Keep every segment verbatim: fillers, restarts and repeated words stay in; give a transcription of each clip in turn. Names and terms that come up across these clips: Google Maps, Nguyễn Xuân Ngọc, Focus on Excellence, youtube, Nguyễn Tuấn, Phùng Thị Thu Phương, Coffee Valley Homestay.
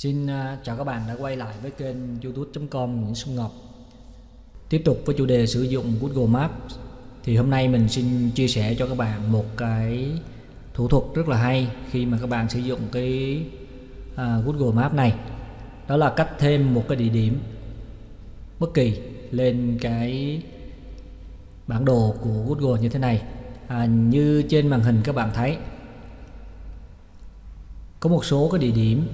Xin chào các bạn đã quay lại với kênh youtube chấm com Nguyễn Xuân Ngọc. Tiếp tục với chủ đề sử dụng Google Maps, thì hôm nay mình xin chia sẻ cho các bạn một cái thủ thuật rất là hay khi mà các bạn sử dụng cái Google Maps này. Đó là cách thêm một cái địa điểm bất kỳ lên cái bản đồ của Google như thế này. À, như trên màn hình các bạn thấy có một số cái địa điểm,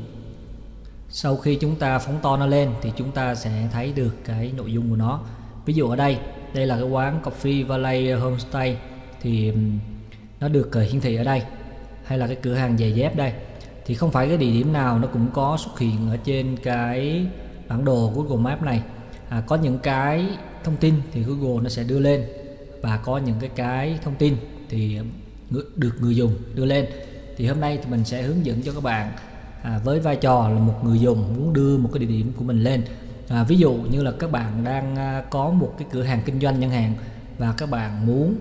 sau khi chúng ta phóng to nó lên thì chúng ta sẽ thấy được cái nội dung của nó. Ví dụ ở đây, đây là cái quán Coffee Valley Homestay thì nó được hiển thị ở đây, hay là cái cửa hàng giày dép đây. Thì không phải cái địa điểm nào nó cũng có xuất hiện ở trên cái bản đồ Google Maps này. À, có những cái thông tin thì Google nó sẽ đưa lên, và có những cái cái thông tin thì được người dùng đưa lên. Thì hôm nay thì mình sẽ hướng dẫn cho các bạn à, với vai trò là một người dùng muốn đưa một cái địa điểm của mình lên. À, ví dụ như là các bạn đang có một cái cửa hàng kinh doanh chẳng hạn, và các bạn muốn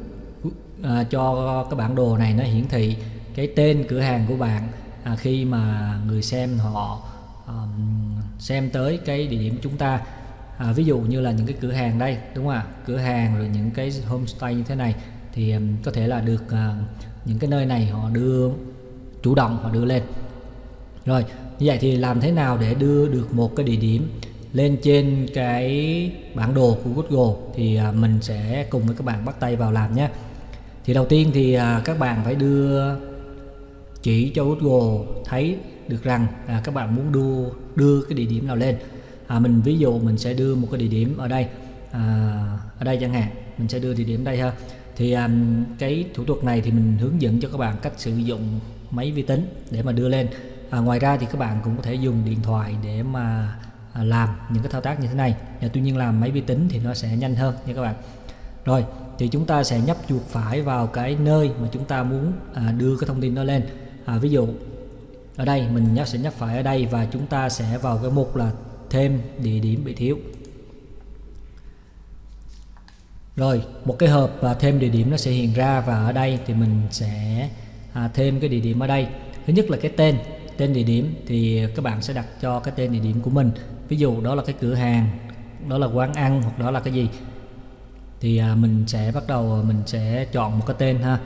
à, cho cái bản đồ này nó hiển thị cái tên cửa hàng của bạn à, khi mà người xem họ um, xem tới cái địa điểm chúng ta. À, ví dụ như là những cái cửa hàng đây, đúng không ạ? Cửa hàng rồi những cái homestay như thế này thì um, có thể là được uh, những cái nơi này họ đưa chủ động họ đưa lên. Rồi như vậy thì làm thế nào để đưa được một cái địa điểm lên trên cái bản đồ của Google thì uh, mình sẽ cùng với các bạn bắt tay vào làm nhé. Thì đầu tiên thì uh, các bạn phải đưa chỉ cho Google thấy được rằng là các bạn muốn đưa đưa cái địa điểm nào lên. À, mình ví dụ mình sẽ đưa một cái địa điểm ở đây, à, ở đây chẳng hạn, mình sẽ đưa địa điểm đây ha. Thì à, cái thủ thuật này thì mình hướng dẫn cho các bạn cách sử dụng máy vi tính để mà đưa lên. À, ngoài ra thì các bạn cũng có thể dùng điện thoại để mà à, làm những cái thao tác như thế này. À, tuy nhiên làm máy vi tính thì nó sẽ nhanh hơn nha các bạn. Rồi thì chúng ta sẽ nhấp chuột phải vào cái nơi mà chúng ta muốn à, đưa cái thông tin đó lên. À, ví dụ ở đây mình nhấp sẽ nhấp phải ở đây, và chúng ta sẽ vào cái mục là thêm địa điểm bị thiếu. Rồi một cái hộp và thêm địa điểm nó sẽ hiện ra, và ở đây thì mình sẽ à, thêm cái địa điểm ở đây. Thứ nhất là cái tên tên địa điểm, thì các bạn sẽ đặt cho cái tên địa điểm của mình, ví dụ đó là cái cửa hàng, đó là quán ăn, hoặc đó là cái gì. Thì à, mình sẽ bắt đầu mình sẽ chọn một cái tên ha.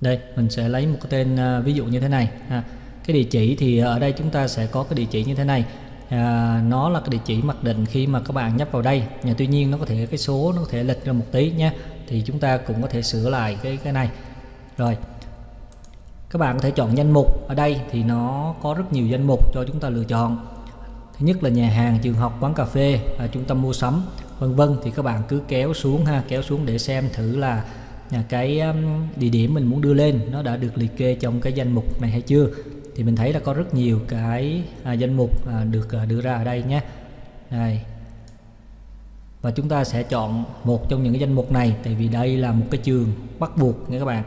Đây mình sẽ lấy một cái tên ví dụ như thế này ha. Cái địa chỉ thì ở đây chúng ta sẽ có cái địa chỉ như thế này, à, nó là cái địa chỉ mặc định khi mà các bạn nhấp vào đây. Nhưng tuy nhiên nó có thể cái số nó có thể lệch ra một tí nhé, thì chúng ta cũng có thể sửa lại cái cái này. Rồi các bạn có thể chọn danh mục, ở đây thì nó có rất nhiều danh mục cho chúng ta lựa chọn. Thứ nhất là nhà hàng, trường học, quán cà phê, à, trung tâm mua sắm, vân vân. Thì các bạn cứ kéo xuống ha, kéo xuống để xem thử là cái địa điểm mình muốn đưa lên nó đã được liệt kê trong cái danh mục này hay chưa. Thì mình thấy là có rất nhiều cái à, danh mục à, được à, đưa ra ở đây nhé. Này, và chúng ta sẽ chọn một trong những cái danh mục này, tại vì đây là một cái trường bắt buộc nha các bạn.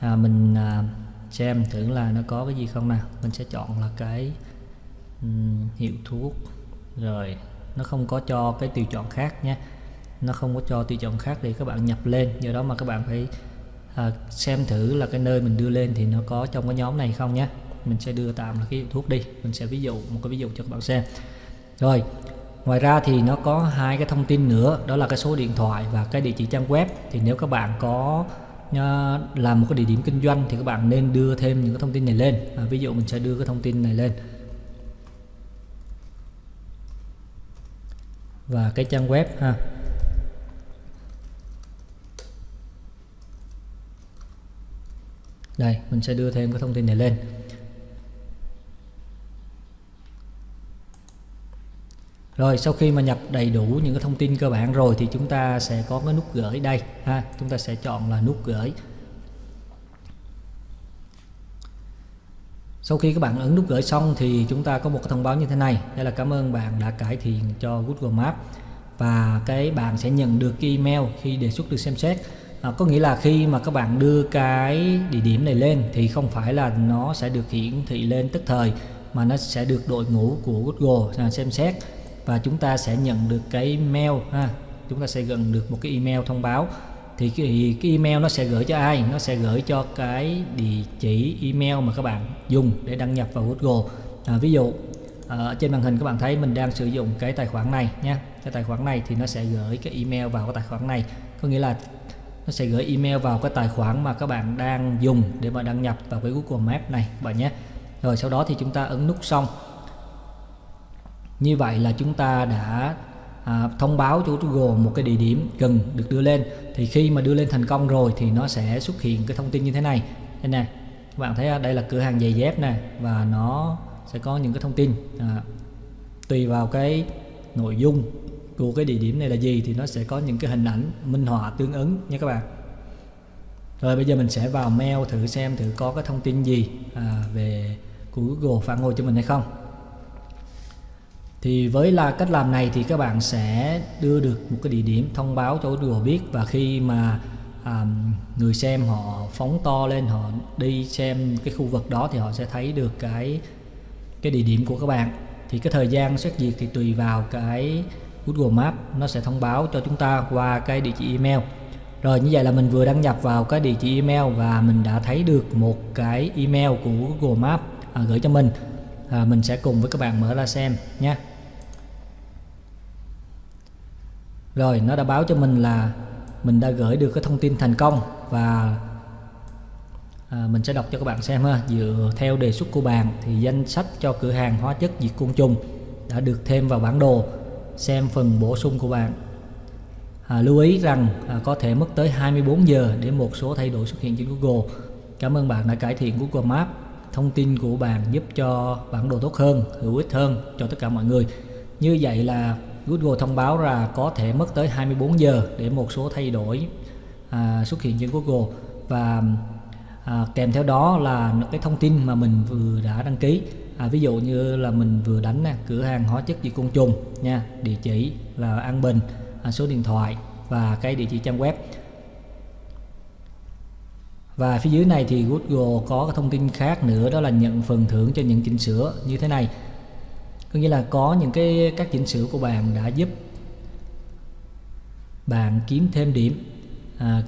à, mình à, xem thử là nó có cái gì không nào. Mình sẽ chọn là cái um, hiệu thuốc. Rồi nó không có cho cái tiêu chọn khác nhé, nó không có cho tùy chọn khác để các bạn nhập lên. Do đó mà các bạn phải à, xem thử là cái nơi mình đưa lên thì nó có trong cái nhóm này không nhé. Mình sẽ đưa tạm là cái hiệu thuốc đi, mình sẽ ví dụ một cái ví dụ cho các bạn xem. Rồi ngoài ra thì nó có hai cái thông tin nữa, đó là cái số điện thoại và cái địa chỉ trang web. Thì nếu các bạn có à, làm một cái địa điểm kinh doanh thì các bạn nên đưa thêm những cái thông tin này lên. à, ví dụ mình sẽ đưa cái thông tin này lên, và cái trang web ha. Đây, mình sẽ đưa thêm cái thông tin này lên. Rồi, sau khi mà nhập đầy đủ những cái thông tin cơ bản rồi thì chúng ta sẽ có cái nút gửi đây ha, chúng ta sẽ chọn là nút gửi. Sau khi các bạn ấn nút gửi xong thì chúng ta có một cái thông báo như thế này, đây là cảm ơn bạn đã cải thiện cho Google Maps, và cái bạn sẽ nhận được cái email khi đề xuất được xem xét. À, có nghĩa là khi mà các bạn đưa cái địa điểm này lên thì không phải là nó sẽ được hiển thị lên tức thời, mà nó sẽ được đội ngũ của Google xem xét, và chúng ta sẽ nhận được cái mail ha, chúng ta sẽ gần được một cái email thông báo. Thì cái, cái email nó sẽ gửi cho ai? Nó sẽ gửi cho cái địa chỉ email mà các bạn dùng để đăng nhập vào Google. À, ví dụ ở trên màn hình các bạn thấy mình đang sử dụng cái tài khoản này nha, cái tài khoản này thì nó sẽ gửi cái email vào cái tài khoản này, có nghĩa là nó sẽ gửi email vào cái tài khoản mà các bạn đang dùng để mà đăng nhập vào cái Google Maps này bạn nhé. Rồi sau đó thì chúng ta ấn nút xong. Như vậy là chúng ta đã à, thông báo cho Google một cái địa điểm gần được đưa lên. Thì khi mà đưa lên thành công rồi thì nó sẽ xuất hiện cái thông tin như thế này. Đây nè, các bạn thấy đây là cửa hàng giày dép nè, và nó sẽ có những cái thông tin à, tùy vào cái nội dung của cái địa điểm này là gì thì nó sẽ có những cái hình ảnh minh họa tương ứng nha các bạn. Rồi bây giờ mình sẽ vào mail thử xem thử có cái thông tin gì à, về của Google phản hồi cho mình hay không. Thì với là cách làm này thì các bạn sẽ đưa được một cái địa điểm thông báo cho Google biết, và khi mà à, người xem họ phóng to lên, họ đi xem cái khu vực đó thì họ sẽ thấy được cái cái địa điểm của các bạn. Thì cái thời gian xét duyệt thì tùy vào cái Google Maps, nó sẽ thông báo cho chúng ta qua cái địa chỉ email. Rồi như vậy là mình vừa đăng nhập vào cái địa chỉ email và mình đã thấy được một cái email của Google Maps à, gửi cho mình. À, mình sẽ cùng với các bạn mở ra xem nhé. Rồi nó đã báo cho mình là mình đã gửi được cái thông tin thành công, và à, mình sẽ đọc cho các bạn xem ha. Dựa theo đề xuất của bạn thì danh sách cho cửa hàng hóa chất diệt côn trùng đã được thêm vào bản đồ. Xem phần bổ sung của bạn. À, lưu ý rằng à, có thể mất tới hai mươi bốn giờ để một số thay đổi xuất hiện trên Google. Cảm ơn bạn đã cải thiện Google Maps. Thông tin của bạn giúp cho bản đồ tốt hơn, hữu ích hơn cho tất cả mọi người. Như vậy là Google thông báo là có thể mất tới hai mươi bốn giờ để một số thay đổi à, xuất hiện trên Google. Và à, kèm theo đó là cái thông tin mà mình vừa đã đăng ký. À, ví dụ như là mình vừa đánh nè, cửa hàng hóa chất diệt côn trùng nha, địa chỉ là An Bình, à, số điện thoại và cái địa chỉ trang web. Và phía dưới này thì Google có cái thông tin khác nữa, đó là nhận phần thưởng cho những chỉnh sửa như thế này. Có nghĩa là có những cái các chỉnh sửa của bạn đã giúp bạn kiếm thêm điểm, à,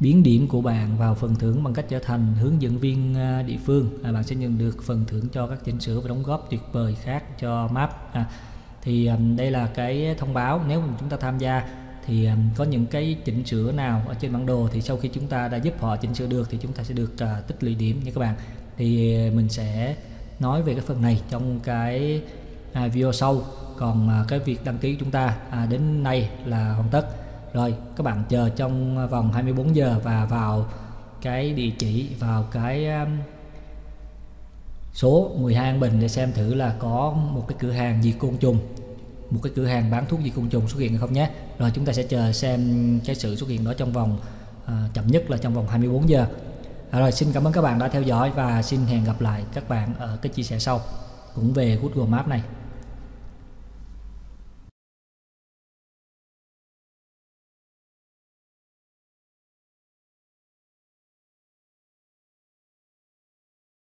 biến điểm của bạn vào phần thưởng bằng cách trở thành hướng dẫn viên địa phương. À, bạn sẽ nhận được phần thưởng cho các chỉnh sửa và đóng góp tuyệt vời khác cho map. À, thì đây là cái thông báo. Nếu mà chúng ta tham gia thì có những cái chỉnh sửa nào ở trên bản đồ thì sau khi chúng ta đã giúp họ chỉnh sửa được thì chúng ta sẽ được uh, tích lũy điểm nha các bạn. Thì mình sẽ nói về cái phần này trong cái uh, video sau. Còn uh, cái việc đăng ký chúng ta uh, đến nay là hoàn tất. Rồi các bạn chờ trong vòng hai mươi bốn giờ và vào cái địa chỉ, vào cái um, số mười hai An Bình để xem thử là có một cái cửa hàng diệt côn trùng, một cái cửa hàng bán thuốc diệt côn trùng xuất hiện hay không nhé. Rồi chúng ta sẽ chờ xem cái sự xuất hiện đó trong vòng uh, chậm nhất là trong vòng hai mươi bốn giờ. À, rồi xin cảm ơn các bạn đã theo dõi và xin hẹn gặp lại các bạn ở cái chia sẻ sau cũng về Google Maps này.